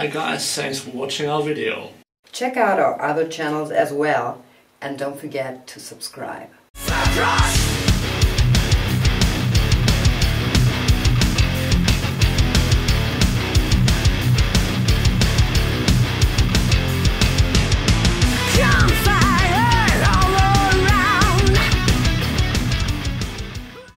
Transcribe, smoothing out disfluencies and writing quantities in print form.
Hi guys, thanks for watching our video. Check out our other channels as well and don't forget to subscribe.